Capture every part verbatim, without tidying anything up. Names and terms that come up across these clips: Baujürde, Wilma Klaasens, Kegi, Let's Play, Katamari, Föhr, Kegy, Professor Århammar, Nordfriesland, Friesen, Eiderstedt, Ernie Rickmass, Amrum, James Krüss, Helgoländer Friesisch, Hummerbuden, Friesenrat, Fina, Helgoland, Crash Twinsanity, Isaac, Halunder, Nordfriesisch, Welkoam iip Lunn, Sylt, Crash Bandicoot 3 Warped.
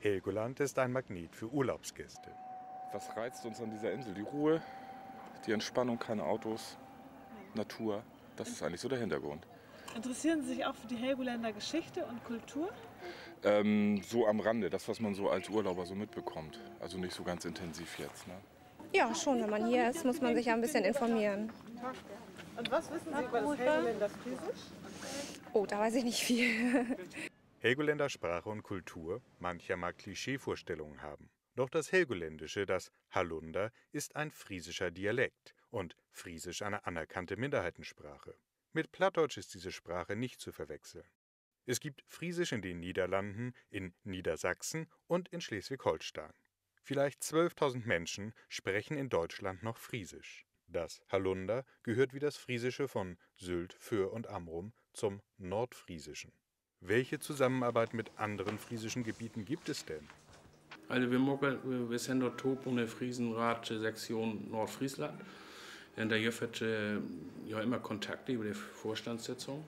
Helgoland ist ein Magnet für Urlaubsgäste. Was reizt uns an dieser Insel? Die Ruhe, die Entspannung, keine Autos, Natur. Das ist eigentlich so der Hintergrund. Interessieren Sie sich auch für die Helgoländer Geschichte und Kultur? Ähm, so am Rande, das, was man so als Urlauber so mitbekommt. Also nicht so ganz intensiv jetzt. Ne? Ja, schon, wenn man hier ist, muss man sich ja ein bisschen informieren. Und was wissen Sie über das Helgoländer Friesisch? Oh, da weiß ich nicht viel. Helgoländer Sprache und Kultur, mancher mag Klischeevorstellungen haben. Doch das Helgoländische, das Halunder, ist ein friesischer Dialekt und Friesisch eine anerkannte Minderheitensprache. Mit Plattdeutsch ist diese Sprache nicht zu verwechseln. Es gibt Friesisch in den Niederlanden, in Niedersachsen und in Schleswig-Holstein. Vielleicht zwölftausend Menschen sprechen in Deutschland noch Friesisch. Das Halunder gehört wie das Friesische von Sylt, Föhr und Amrum zum Nordfriesischen. Welche Zusammenarbeit mit anderen friesischen Gebieten gibt es denn? Also wir, mocken, wir sind dort top ohne Friesenrat, Sektion Nordfriesland. Da gibt es ja immer Kontakte über die Vorstandssitzung.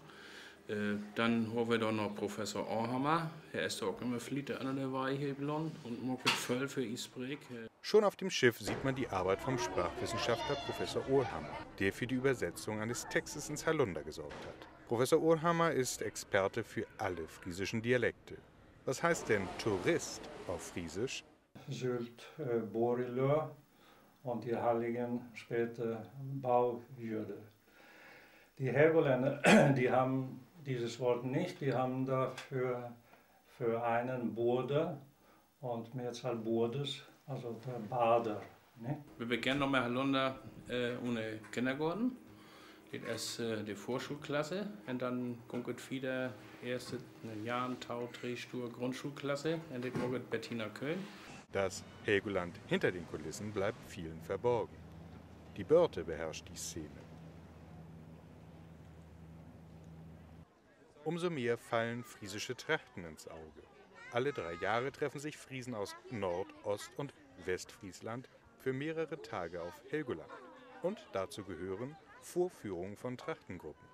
Dann haben wir da noch Professor Århammar. Er ist auch immer Flieger an der Weihe hier in Lunn und macht voll für Isbreak. Schon auf dem Schiff sieht man die Arbeit vom Sprachwissenschaftler Professor Århammar, der für die Übersetzung eines Textes ins Halunder gesorgt hat. Professor Århammar ist Experte für alle friesischen Dialekte. Was heißt denn Tourist auf Friesisch? Sylt, Borelö und die Halligen später Baujürde. Die Helgoländer, die haben dieses Wort nicht, die haben dafür für einen Bode und Mehrzahl Bodes, also der Bader. Ne? Wir beginnen nochmal Halunder äh, ohne Kindergarten. Das ist äh, die Vorschulklasse und dann kommt wieder erste Jahren, Tau, Drehstur, Grundschulklasse und dann kommt Bettina Köln. Das Helgoland hinter den Kulissen bleibt vielen verborgen. Die Börte beherrscht die Szene. Umso mehr fallen friesische Trachten ins Auge. Alle drei Jahre treffen sich Friesen aus Nord-, Ost- und Westfriesland für mehrere Tage auf Helgoland. Und dazu gehören Vorführungen von Trachtengruppen.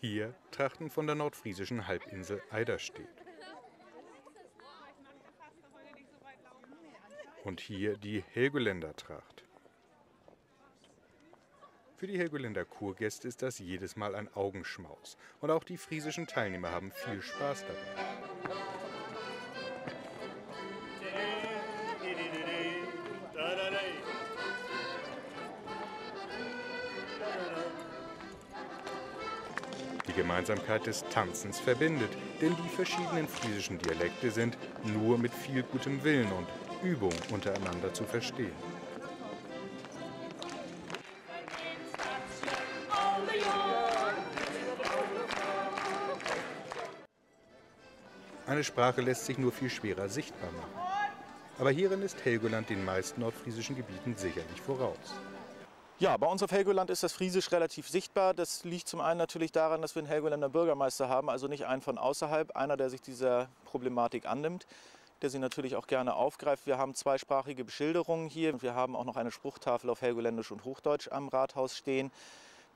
Hier Trachten von der nordfriesischen Halbinsel Eiderstedt. Und hier die Helgoländer Tracht. Für die Helgoländer Kurgäste ist das jedes Mal ein Augenschmaus. Und auch die friesischen Teilnehmer haben viel Spaß dabei. Die Gemeinsamkeit des Tanzens verbindet, denn die verschiedenen friesischen Dialekte sind nur mit viel gutem Willen und Übung untereinander zu verstehen. Eine Sprache lässt sich nur viel schwerer sichtbar machen. Aber hierin ist Helgoland den meisten nordfriesischen Gebieten sicherlich voraus. Ja, bei uns auf Helgoland ist das Friesisch relativ sichtbar. Das liegt zum einen natürlich daran, dass wir einen Helgoländer Bürgermeister haben, also nicht einen von außerhalb, einer, der sich dieser Problematik annimmt, der sie natürlich auch gerne aufgreift. Wir haben zweisprachige Beschilderungen hier. Wir haben auch noch eine Spruchtafel auf Helgoländisch und Hochdeutsch am Rathaus stehen.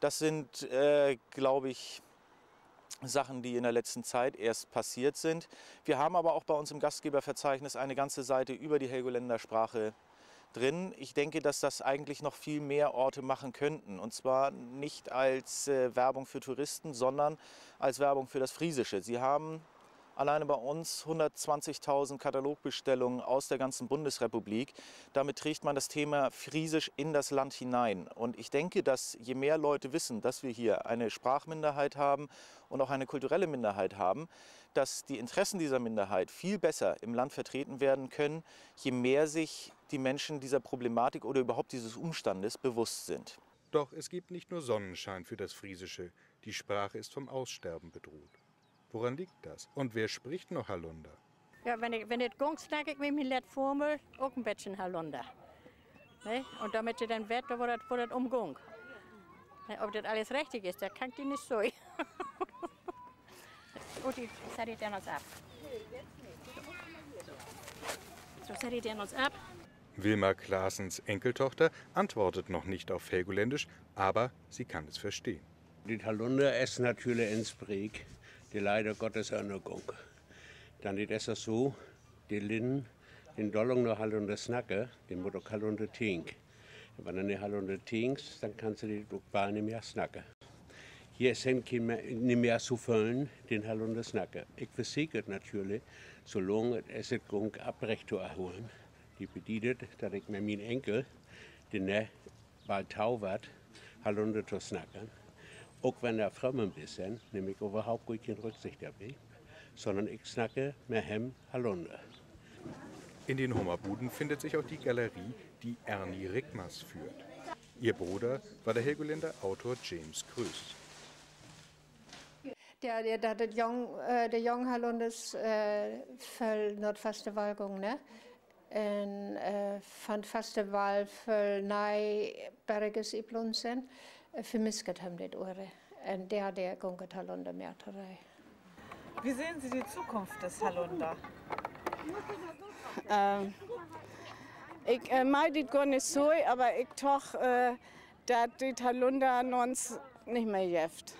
Das sind, äh, glaube ich, Sachen, die in der letzten Zeit erst passiert sind. Wir haben aber auch bei uns im Gastgeberverzeichnis eine ganze Seite über die Helgoländer Sprache drin. Ich denke, dass das eigentlich noch viel mehr Orte machen könnten. Und zwar nicht als äh, Werbung für Touristen, sondern als Werbung für das Friesische. Sie haben alleine bei uns hundertzwanzigtausend Katalogbestellungen aus der ganzen Bundesrepublik. Damit trägt man das Thema Friesisch in das Land hinein. Und ich denke, dass je mehr Leute wissen, dass wir hier eine Sprachminderheit haben und auch eine kulturelle Minderheit haben, dass die Interessen dieser Minderheit viel besser im Land vertreten werden können, je mehr sich die Menschen dieser Problematik oder überhaupt dieses Umstandes bewusst sind. Doch es gibt nicht nur Sonnenschein für das Friesische. Die Sprache ist vom Aussterben bedroht. Woran liegt das? Und wer spricht noch Halunder? Ja, wenn ich, wenn ich gang, denke ich mir mit der Formel auch ein bisschen Halunder. Ne? Und damit sie dann wird, wo das, wo das umgang. Ne? Ob das alles richtig ist, da kann ich nicht so. Gut, ich setze den uns ab. So, setze den uns ab. Wilma Klaasens Enkeltochter antwortet noch nicht auf Helgoländisch, aber sie kann es verstehen. Die Halunder essen natürlich ins Breg. die leider Gottes Ernährung. Dann ist es so, die Linden in Dollung noch Halunder Snacke, die Mutter Halunder Tink. Wenn du nicht Halunder Tinkst, dann kannst du die Druckbar nicht mehr snacken. Hier sind nicht mehr zu füllen, den Halunder Snacke. Ich versiege natürlich, solange es die Grund abrecht zu erholen. Die bedient, dass ich mit meinen Enkel, den er bald tau wird, Halunder zu snacken. Auch wenn er frömmel bisschen, nehme ich überhaupt keine Rücksicht dabei, sondern ich snacke mehr Hem Halunder. In den Hummerbuden findet sich auch die Galerie, die Ernie Rickmass führt. Ihr Bruder war der Helgoländer Autor James Krüss. Der, der, der, der Jong, äh, der Jong Halundes äh, für nordfaste Walgung, ne? Und äh, von faste Wahl für nei Berges iip Lunn sind, für misket haben die Ohre. Und der, der gunget Halunder Märterei. Wie sehen Sie die Zukunft des Halunder? Ähm, ich äh, mag das gar nicht so, aber ich doch, äh, dass die Halunder uns nicht mehr jeft.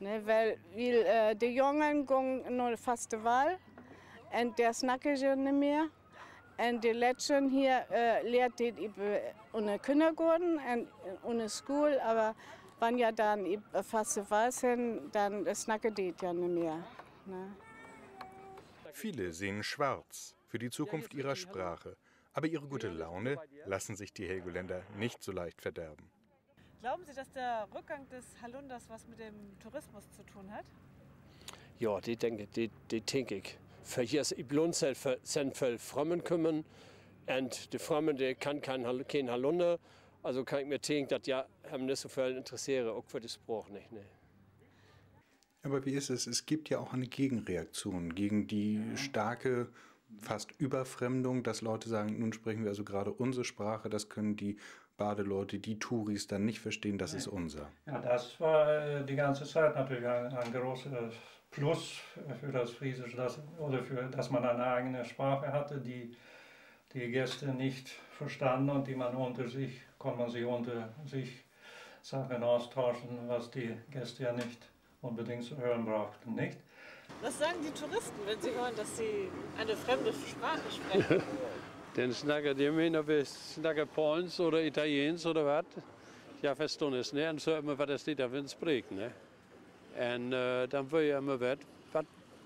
Ne, weil weil äh, die Jungen gehen nur faste Wahl und der snacken sie nicht mehr. Und die Letzten hier äh, lehrt die über ohne Kindergarten und ohne Schule, aber wenn ja dann über faste Wahl sind, dann snacken die ja nicht mehr. Ne? Viele sehen schwarz für die Zukunft ihrer Sprache, aber ihre gute Laune lassen sich die Helgoländer nicht so leicht verderben. Glauben Sie, dass der Rückgang des Halunders was mit dem Tourismus zu tun hat? Ja, die denke, die, die denke ich. Für hier ist iip Lunn sind für Frömmen kümmern und die Frömmen, die kann kein, kein Halunder, also kann ich mir denken, dass ja haben nicht so viel interessiere, auch für die Sprache nicht. Ne? Aber wie ist es? Es gibt ja auch eine Gegenreaktion gegen die starke, fast Überfremdung, dass Leute sagen, nun sprechen wir also gerade unsere Sprache, das können die Badeleute, die Touris dann nicht verstehen, das ist unser. Ja, das war die ganze Zeit natürlich ein, ein großes Plus für das Friesische, dass, oder für, dass man eine eigene Sprache hatte, die die Gäste nicht verstanden und die man unter sich, konnte man sich unter sich Sachen austauschen, was die Gäste ja nicht unbedingt zu hören brauchten, nicht? Was sagen die Touristen, wenn sie hören, dass sie eine fremde Sprache sprechen? Dann snacken die mir, ob ich snacke Polnisch oder Italienisch oder was. Ja, verstehen es nicht. Und so immer, was die da spricht, ne? Und äh, dann will ich immer, was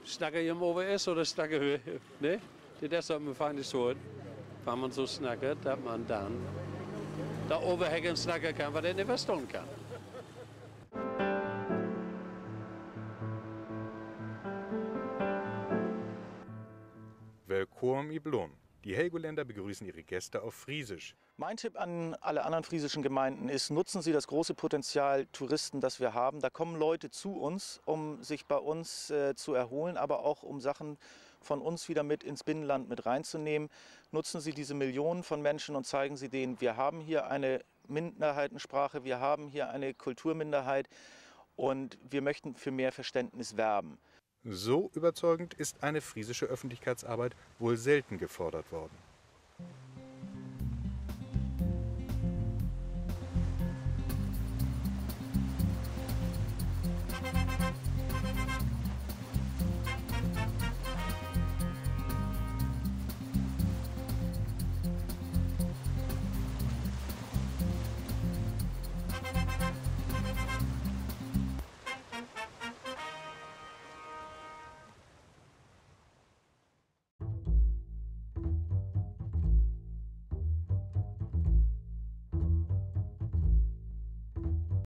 snacken ich über es oder snacken ne? Die deshalb fangen die so, wenn man so snackt, dass man dann da overhängen snacken kann, was er nicht verstehen kann. Welkoam iip Lunn. Die Helgoländer begrüßen ihre Gäste auf Friesisch. Mein Tipp an alle anderen friesischen Gemeinden ist, nutzen Sie das große Potenzial Touristen, das wir haben. Da kommen Leute zu uns, um sich bei uns äh, zu erholen, aber auch um Sachen von uns wieder mit ins Binnenland mit reinzunehmen. Nutzen Sie diese Millionen von Menschen und zeigen Sie denen, wir haben hier eine Minderheitensprache, wir haben hier eine Kulturminderheit und wir möchten für mehr Verständnis werben. So überzeugend ist eine friesische Öffentlichkeitsarbeit wohl selten gefordert worden.